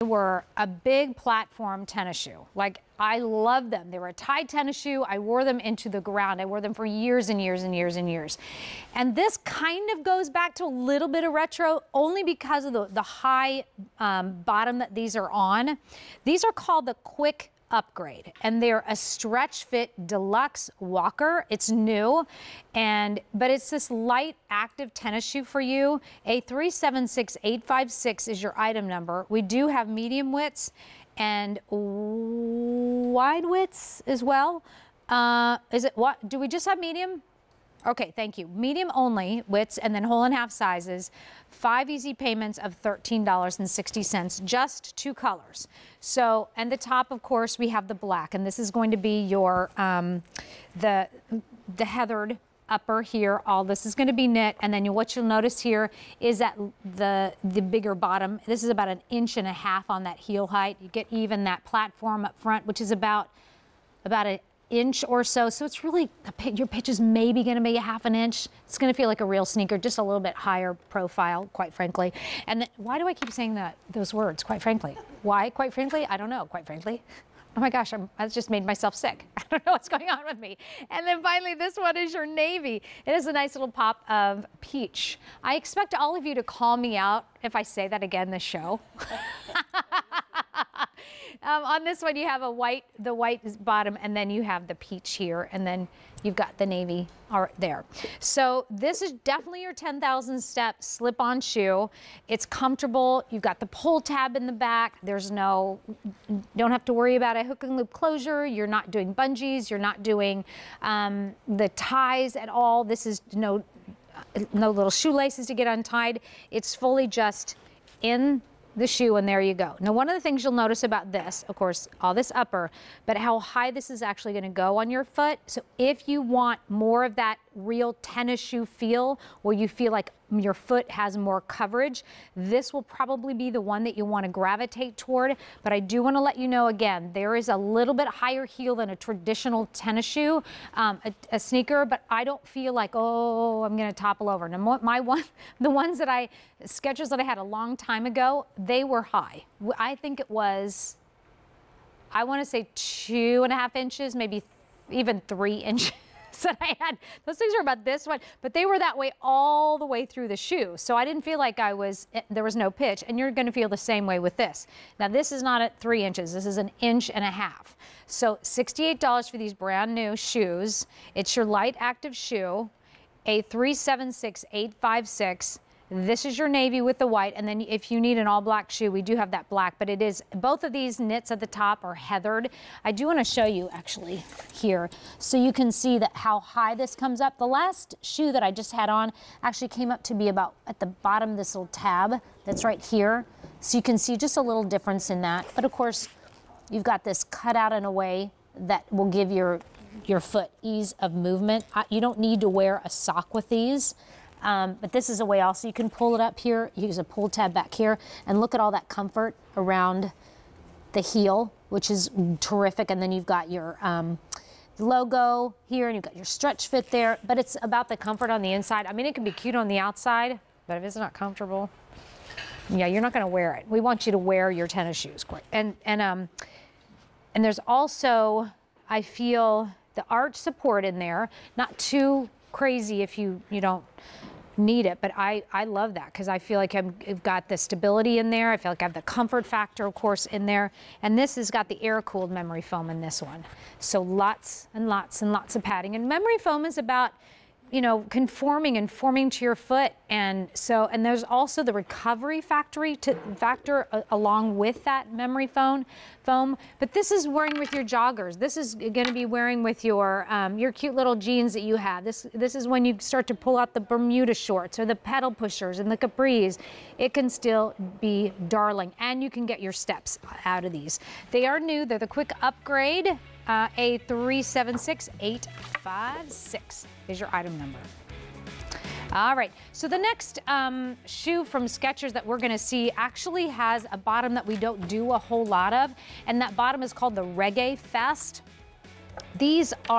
They were a big platform tennis shoe. Like, I love them. They were a tie tennis shoe. I wore them into the ground. I wore them for years and years and years and years. And this kind of goes back to a little bit of retro, only because of the high bottom that these are on. These are called the Quick Upgrade, and they're a stretch fit deluxe walker. It's new, but it's this light active tennis shoe for you. A376856 is your item number. We do have medium widths and wide widths as well. Do we just have medium? Okay, thank you. Medium only widths, and then whole and half sizes. 5 easy payments of $13.60, just 2 colors. So, and the top, of course, we have the black, and this is going to be your the heathered upper here. All this is going to be knit, and then what you'll notice here is that the bigger bottom. This is about 1.5 inches on that heel height. You get even that platform up front, which is about an inch or so, so it's really, your pitch is maybe going to be 0.5 inches. It's going to feel like a real sneaker, just a little bit higher profile, quite frankly. And then, why do I keep saying those words, quite frankly? Why, quite frankly? I don't know, quite frankly. Oh my gosh, I just made myself sick. I don't know what's going on with me. And then finally, this one is your navy. It is a nice little pop of peach. I expect all of you to call me out if I say that again this show. On this one, you have the white is bottom, and then you have the peach here, and then you've got the navy there. So this is definitely your 10,000 step slip-on shoe. It's comfortable. You've got the pull tab in the back. Don't have to worry about a hook and loop closure. You're not doing bungees. You're not doing the ties at all. This is no little shoelaces to get untied. It's fully just in the shoe, and there you go. Now, one of the things you'll notice about this, of course, all this upper, but how high this is actually going to go on your foot. So if you want more of that real tennis shoe feel, where you feel like your foot has more coverage, this will probably be the one that you want to gravitate toward. But I do want to let you know again, there is a little bit higher heel than a traditional tennis shoe, a sneaker, but I don't feel like, oh, I'm going to topple over. Now, Skechers that I had a long time ago, they were high. I think it was, I want to say 2.5 inches, maybe even 3 inches. That I had. Those things are about this one, but they were that way all the way through the shoe. So I didn't feel like there was no pitch, and you're going to feel the same way with this. Now, this is not at 3 inches. This is 1.5 inches. So $68 for these brand new shoes. It's your light active shoe, A376856. This is your navy with the white, and then if you need an all-black shoe, we do have that black, but it is, both of these knits at the top are heathered. I do want to show you, actually, here, so you can see that how high this comes up. The last shoe that I just had on actually came up to be about at the bottom, this little tab that's right here, so you can see just a little difference in that. But of course, you've got this cut out in a way that will give your foot ease of movement. You don't need to wear a sock with these. But this is a way also you can pull it up here, use a pull tab back here, and look at all that comfort around the heel, which is terrific. And then you've got your logo here, and you've got your stretch fit there, but it's about the comfort on the inside. I mean, it can be cute on the outside, but if it's not comfortable, yeah, you're not going to wear it. We want you to wear your tennis shoes. And there's also, I feel, the arch support in there, not too crazy if you don't need it, but I love that because I feel like I've got the stability in there. I feel like I have the comfort factor, of course, in there. And this has got the air-cooled memory foam in this one. So lots and lots and lots of padding. And memory foam is about, conforming and forming to your foot. And there's also the recovery factor along with that memory foam. But this is wearing with your joggers. This is going to be wearing with your cute little jeans that you have. This is when you start to pull out the Bermuda shorts or the pedal pushers and the capris. It can still be darling, and you can get your steps out of these. They are new. They're the Quick Upgrade. A376856 is your item number. All right, so the next shoe from Skechers that we're gonna see actually has a bottom that we don't do a whole lot of, and that bottom is called the Reggae Fest. These are